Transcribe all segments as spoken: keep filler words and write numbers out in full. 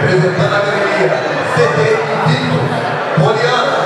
representando a galeria C T Invicto, Poliana.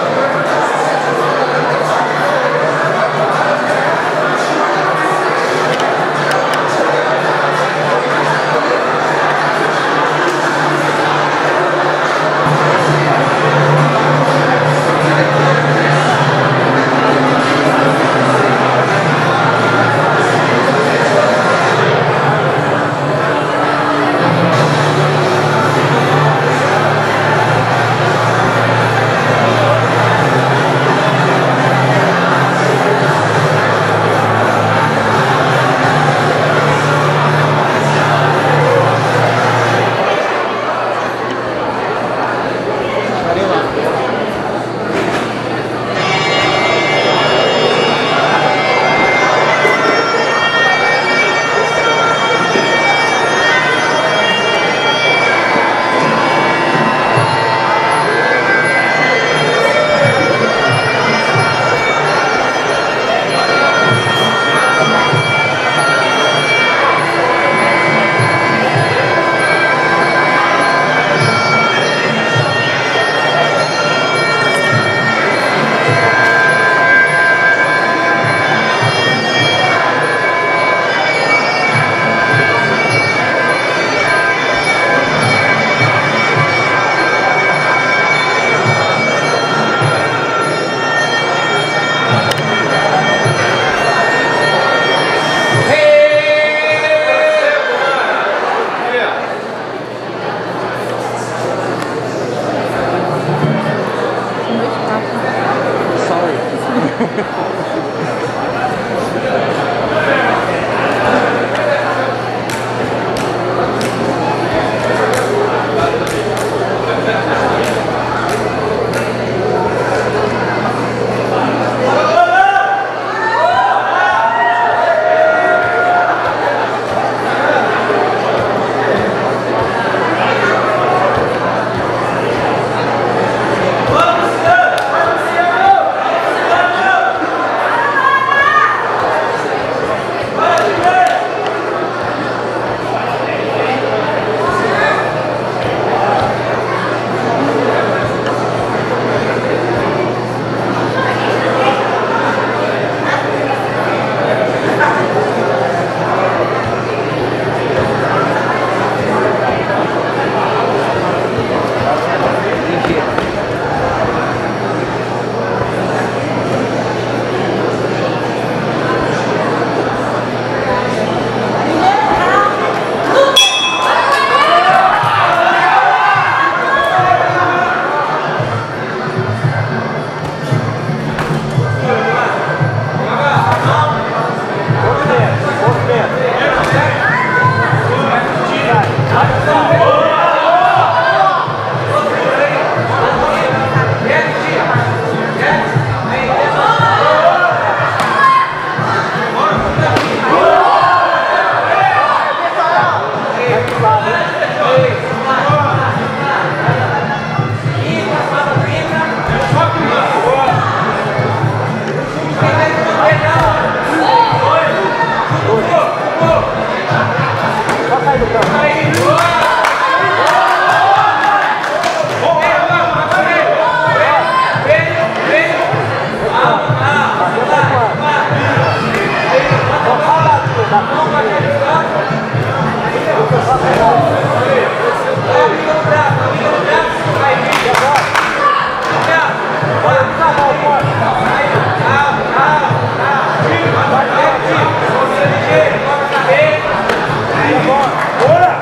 Bora!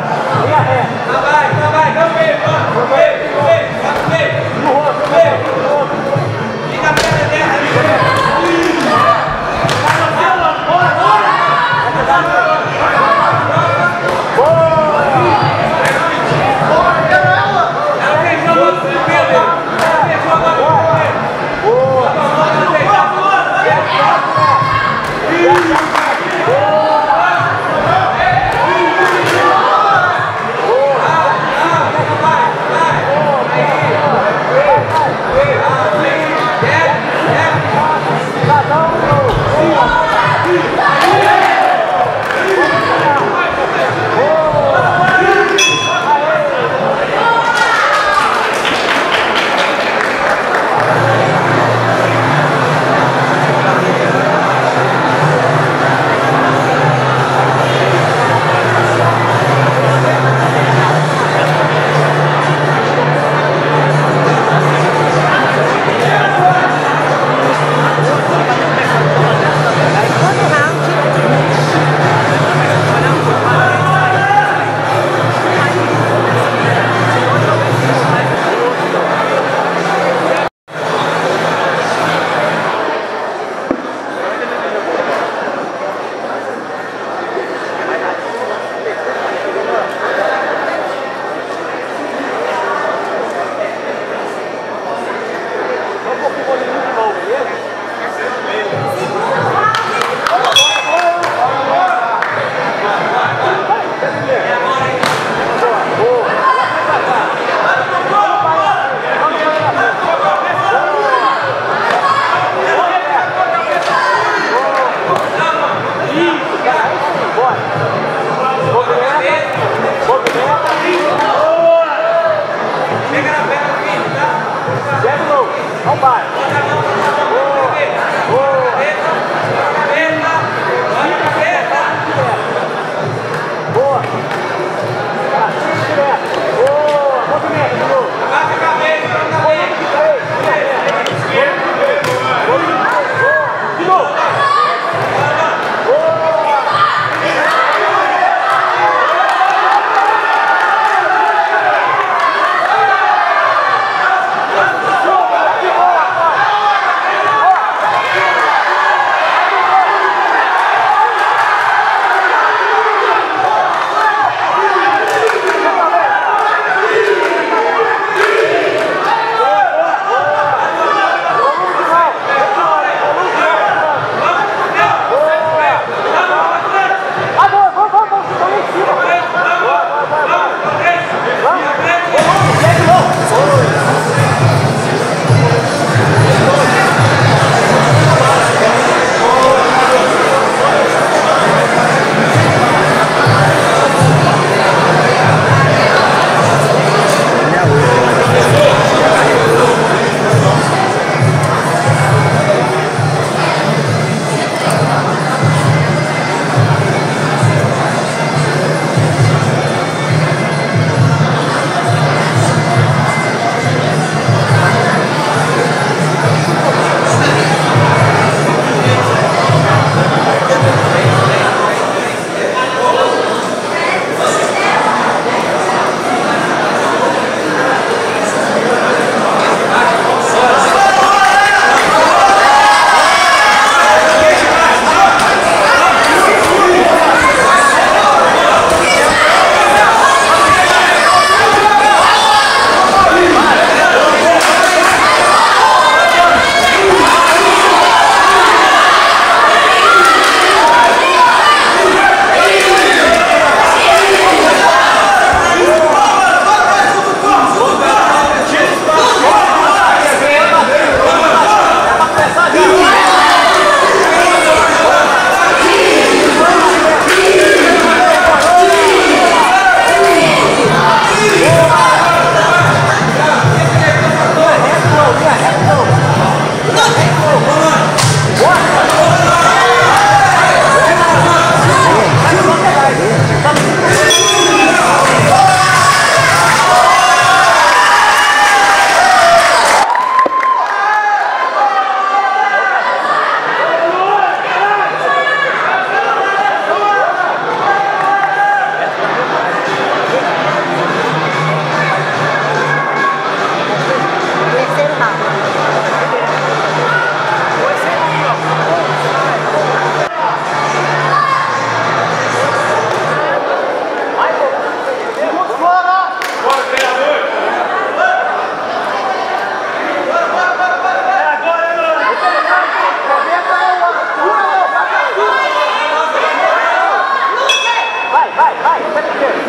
vai, vai, vai, vai.